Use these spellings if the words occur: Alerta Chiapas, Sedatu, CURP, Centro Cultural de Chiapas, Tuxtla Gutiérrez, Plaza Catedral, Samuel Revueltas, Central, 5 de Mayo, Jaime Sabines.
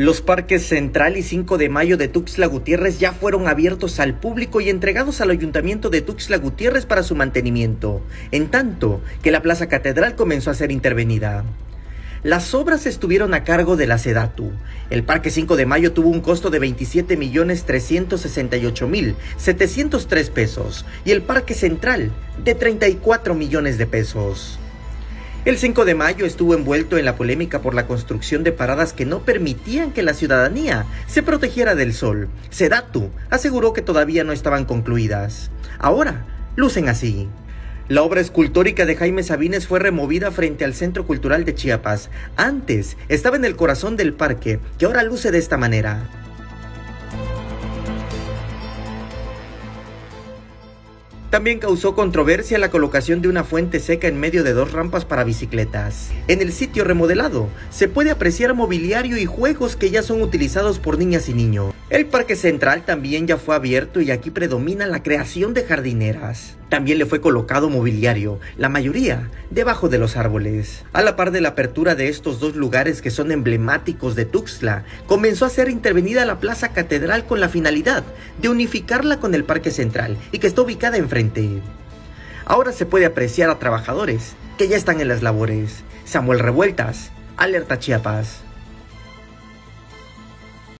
Los parques Central y 5 de Mayo de Tuxtla Gutiérrez ya fueron abiertos al público y entregados al Ayuntamiento de Tuxtla Gutiérrez para su mantenimiento, en tanto que la Plaza Catedral comenzó a ser intervenida. Las obras estuvieron a cargo de la Sedatu. El Parque 5 de Mayo tuvo un costo de 27.368.703 pesos y el Parque Central de 34 millones de pesos. El 5 de Mayo estuvo envuelto en la polémica por la construcción de paradas que no permitían que la ciudadanía se protegiera del sol. Sedatu aseguró que todavía no estaban concluidas. Ahora, lucen así. La obra escultórica de Jaime Sabines fue removida frente al Centro Cultural de Chiapas. Antes estaba en el corazón del parque, que ahora luce de esta manera. También causó controversia la colocación de una fuente seca en medio de dos rampas para bicicletas. En el sitio remodelado se puede apreciar mobiliario y juegos que ya son utilizados por niñas y niños. El Parque Central también ya fue abierto y aquí predomina la creación de jardineras. También le fue colocado mobiliario, la mayoría debajo de los árboles. A la par de la apertura de estos dos lugares que son emblemáticos de Tuxtla, comenzó a ser intervenida la Plaza Catedral con la finalidad de unificarla con el Parque Central y que está ubicada enfrente. Ahora se puede apreciar a trabajadores que ya están en las labores. Samuel Revueltas, Alerta Chiapas.